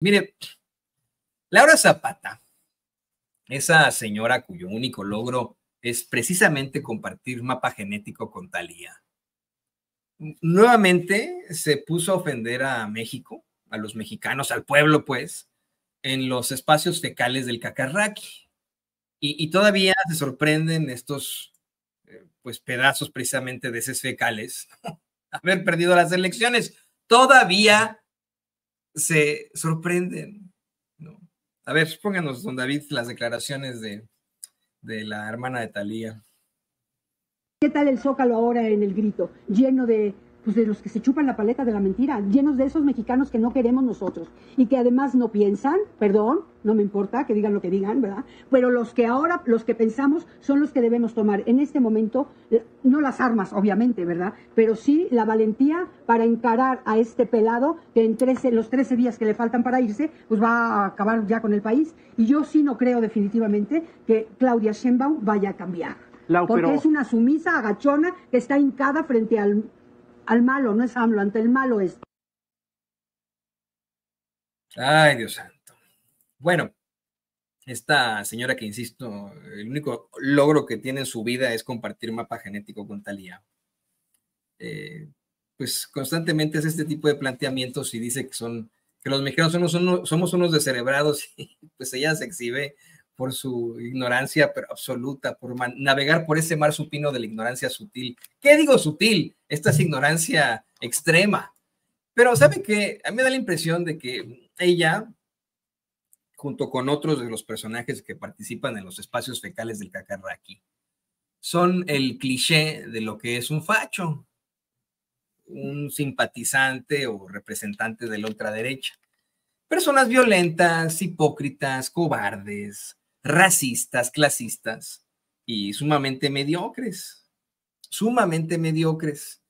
Mire, Laura Zapata, esa señora cuyo único logro es precisamente compartir mapa genético con Thalía, nuevamente se puso a ofender a México, a los mexicanos, al pueblo, pues, en los espacios fecales del Cacarraqui. Y todavía se sorprenden estos pues pedazos precisamente de esos fecales haber perdido las elecciones. Todavía se sorprenden, ¿no? A ver, pónganos, don David, las declaraciones de la hermana de Thalía. ¿Qué tal el Zócalo ahora en el grito? Lleno de, pues, de los que se chupan la paleta de la mentira, llenos de esos mexicanos que no queremos nosotros y que además no piensan, perdón, no me importa que digan lo que digan, ¿verdad? Pero los que ahora, los que pensamos son los que debemos tomar en este momento, no las armas, obviamente, ¿verdad? Pero sí la valentía para encarar a este pelado que en los 13 días que le faltan para irse, pues va a acabar ya con el país. Y yo sí no creo definitivamente que Claudia Sheinbaum vaya a cambiar. Lau, porque pero... es una sumisa, agachona, que está hincada frente al malo, no es AMLO, ante el malo es. Ay, Dios santo. Bueno, esta señora que, insisto, el único logro que tiene en su vida es compartir mapa genético con Thalía, pues constantemente hace este tipo de planteamientos y dice que los mexicanos somos unos descerebrados y pues ella se exhibe por su ignorancia pero absoluta, por navegar por ese mar supino de la ignorancia sutil. ¿Qué digo sutil? Esta es ignorancia extrema. Pero ¿sabe qué? A mí me da la impresión de que ella, junto con otros de los personajes que participan en los espacios fecales del Cacarraqui, son el cliché de lo que es un facho, un simpatizante o representante de la ultraderecha. Personas violentas, hipócritas, cobardes, racistas, clasistas y sumamente mediocres, sumamente mediocres.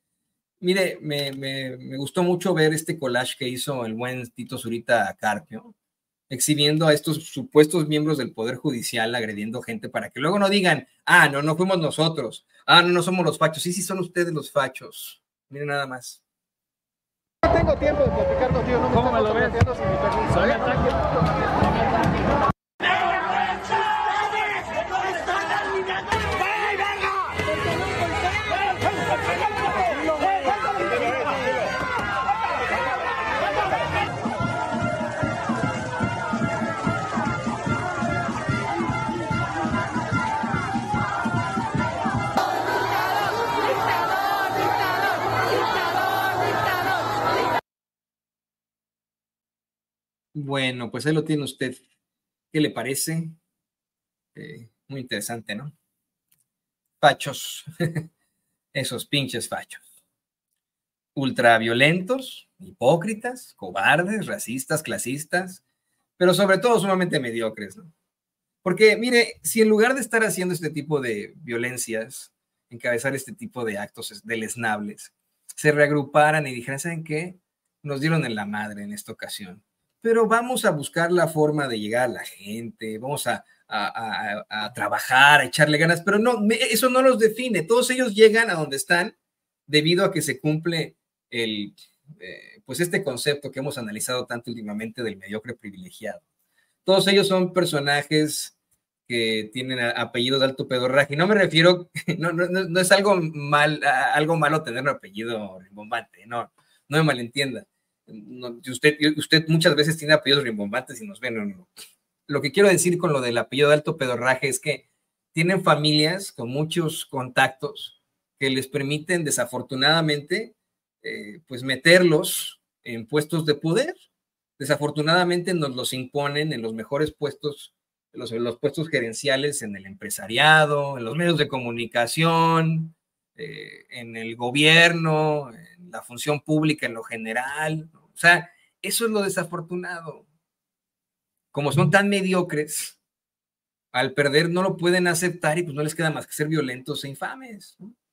Mire, me gustó mucho ver este collage que hizo el buen Tito Zurita Carpio, exhibiendo a estos supuestos miembros del Poder Judicial agrediendo gente para que luego no digan, ah, no fuimos nosotros, ah, no somos los fachos, sí, son ustedes los fachos. Miren nada más. No tengo tiempo de platicar contigo, no me están contando sin mi Bueno, pues ahí lo tiene usted. ¿Qué le parece? Muy interesante, ¿no? Fachos. Esos pinches fachos. Ultraviolentos, hipócritas, cobardes, racistas, clasistas, pero sobre todo sumamente mediocres, ¿no? Porque, mire, si en lugar de estar haciendo este tipo de violencias, encabezar este tipo de actos deleznables, se reagruparan y dijeran, ¿saben qué? Nos dieron en la madre en esta ocasión, pero vamos a buscar la forma de llegar a la gente, vamos a trabajar, a echarle ganas, pero no, eso no los define. Todos ellos llegan a donde están debido a que se cumple pues este concepto que hemos analizado tanto últimamente del mediocre privilegiado. Todos ellos son personajes que tienen apellidos de alto pedorraje. No me refiero, no es algo malo tener un apellido rimbombante, no me malentienda. No, usted muchas veces tiene apellidos rimbombantes y nos ven. No. Lo que quiero decir con lo del apellido de alto pedorraje es que tienen familias con muchos contactos que les permiten desafortunadamente pues meterlos en puestos de poder. Desafortunadamente nos los imponen en los mejores puestos, los puestos gerenciales en el empresariado, en los medios de comunicación, en el gobierno, en la función pública en lo general. O sea, eso es lo desafortunado. Como son tan mediocres, al perder no lo pueden aceptar y pues no les queda más que ser violentos e infames, ¿no?